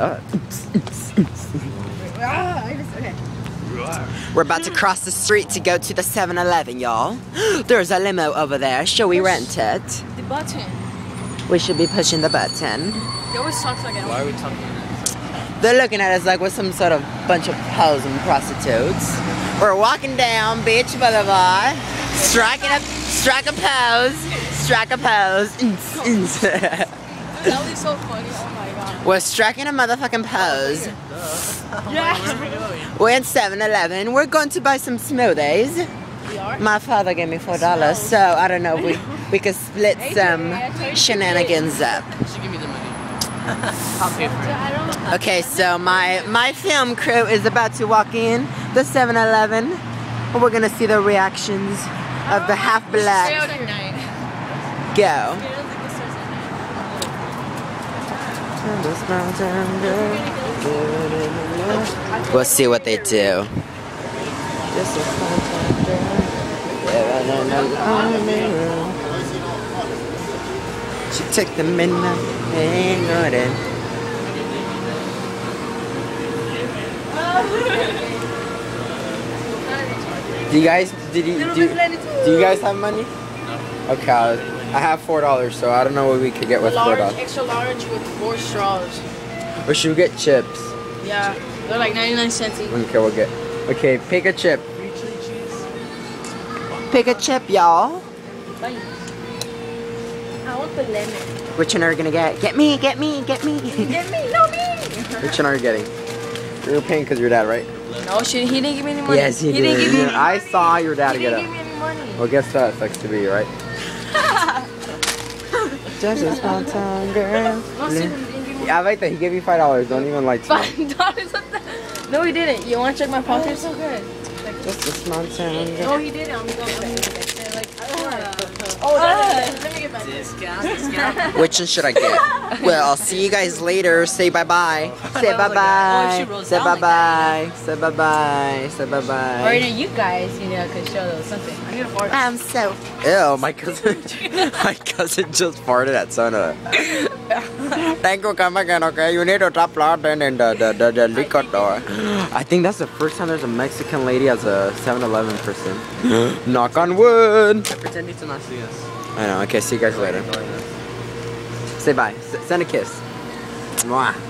We're about to cross the street to go to the 7-Eleven, y'all. There's a limo over there. Shall we rent it? The button. We should be pushing the button. They always talk like that. Why are we talking like that? They're looking at us like we're some sort of bunch of hoes and prostitutes. We're walking down Beach Boulevard, strike a pose. That was so funny. Oh my god. We're striking a motherfucking pose. Yeah. We're at 7-Eleven. We're going to buy some smoothies. We are? My father gave me $4, so I don't know if we could split some shenanigans up. She gave me the money. I'll pay for it. Okay, so my film crew is about to walk in the 7-Eleven. We're gonna see the reactions of the half black. Go. We'll see what they do. She took the midnight and ignored it. Do you guys have money? No. Okay. I have $4, so I don't know what we could get with $4. Extra large with 4 straws. Or should we get chips? Yeah, they're like 99 cents each. Okay, we'll get. Okay, pick a chip. Pick a chip, y'all. I want the lemon. Which one are we gonna get? Get me. Get me. Which one are you getting? You're paying because your dad, right? No, he didn't give me any money. Yes, he did. Give me any money. I saw your dad get up. He didn't give me any money. Well, guess what? Sucks to be you, right? Just a small town girl. Yeah, I like that. He gave you $5. Don't even lie to me. $5? No, he didn't. You want to check my pockets? Oh, so good. Like, just a small town girl. No, he didn't. I'm going to like, I don't want to. Oh, let me get back. Discount. Which one should I get? Well, I'll see you guys later. Say bye-bye. Say bye-bye. Say bye-bye. Say bye-bye. Say bye-bye. Or, you know, you guys, you know, could show them something. I'm so. Ew, my cousin just farted at Sona. Thank you, come again, okay? You need to top out and the liquor door. I think that's the first time there's a Mexican lady as a 7-Eleven person. Knock on wood. I pretend to not see us. I know, okay, see you guys later. Say bye. Send a kiss. Mwah.